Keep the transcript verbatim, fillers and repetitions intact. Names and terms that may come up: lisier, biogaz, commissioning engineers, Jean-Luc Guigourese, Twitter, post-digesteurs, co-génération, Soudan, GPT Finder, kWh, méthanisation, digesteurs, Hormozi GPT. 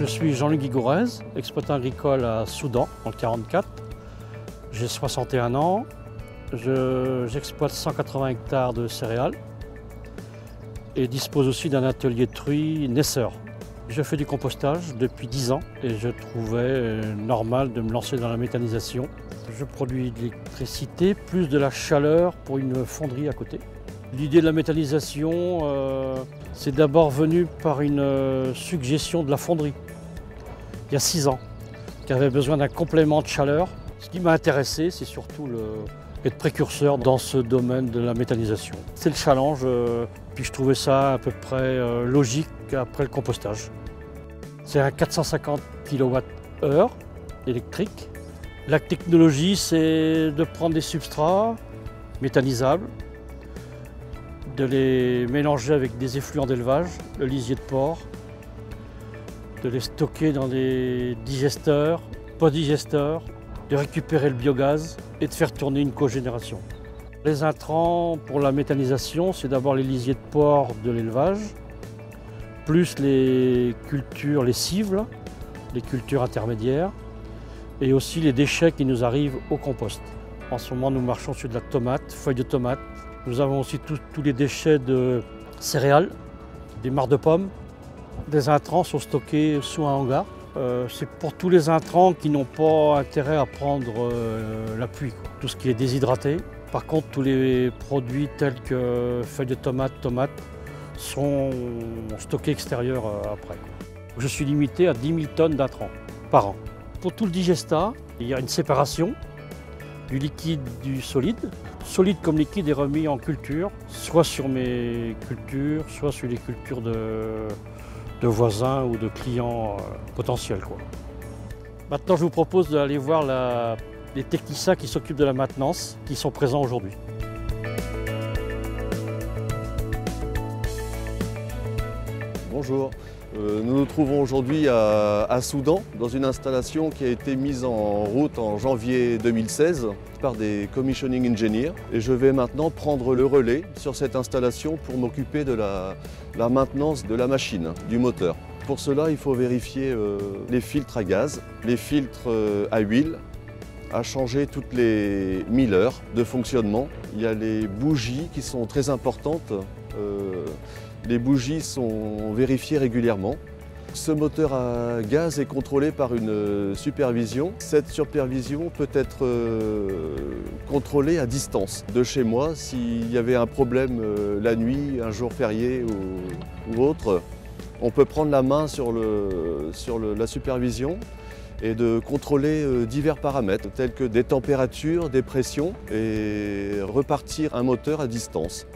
Je suis Jean-Luc Guigourese, exploitant agricole à Soudan, en mille neuf cent quarante-quatre. J'ai soixante et un ans, j'exploite je, cent quatre-vingts hectares de céréales et dispose aussi d'un atelier de truie naisseur. Je fais du compostage depuis dix ans et je trouvais normal de me lancer dans la méthanisation. Je produis de l'électricité plus de la chaleur pour une fonderie à côté. L'idée de la méthanisation, euh, c'est d'abord venu par une suggestion de la fonderie, il y a six ans, qui avait besoin d'un complément de chaleur. Ce qui m'a intéressé, c'est surtout le, être précurseur dans ce domaine de la méthanisation. C'est le challenge, euh, puis je trouvais ça à peu près euh, logique après le compostage. C'est à quatre cent cinquante kWh électrique. La technologie, c'est de prendre des substrats méthanisables, de les mélanger avec des effluents d'élevage, le lisier de porc, de les stocker dans des digesteurs, post-digesteurs, de récupérer le biogaz et de faire tourner une co-génération. Les intrants pour la méthanisation, c'est d'abord les lisiers de porc de l'élevage, plus les cultures, les cibles, les cultures intermédiaires, et aussi les déchets qui nous arrivent au compost. En ce moment, nous marchons sur de la tomate, feuilles de tomate. Nous avons aussi tous les déchets de céréales, des mares de pommes. Des intrants sont stockés sous un hangar. Euh, C'est pour tous les intrants qui n'ont pas intérêt à prendre euh, la pluie, quoi. Tout ce qui est déshydraté. Par contre, tous les produits tels que feuilles de tomate, tomates, sont stockés extérieurs euh, après, quoi. Je suis limité à dix mille tonnes d'intrants par an. Pour tout le digestat, il y a une séparation du liquide, du solide. Solide comme liquide est remis en culture, soit sur mes cultures, soit sur les cultures de, de voisins ou de clients euh, potentiels, quoi. Maintenant, je vous propose d'aller voir la, les techniciens qui s'occupent de la maintenance, qui sont présents aujourd'hui. Bonjour, euh, nous nous trouvons aujourd'hui à, à Soudan, dans une installation qui a été mise en route en janvier deux mille seize par des commissioning engineers. Et je vais maintenant prendre le relais sur cette installation pour m'occuper de la, la maintenance de la machine, du moteur. Pour cela, il faut vérifier euh, les filtres à gaz, les filtres euh, à huile, à changer toutes les mille heures de fonctionnement. Il y a les bougies qui sont très importantes. Euh, Les bougies sont vérifiées régulièrement. Ce moteur à gaz est contrôlé par une supervision. Cette supervision peut être euh, contrôlée à distance de chez moi s'il y avait un problème euh, la nuit, un jour férié ou, ou autre. On peut prendre la main sur, le, sur le, la supervision et de contrôler euh, divers paramètres tels que des températures, des pressions et repartir un moteur à distance.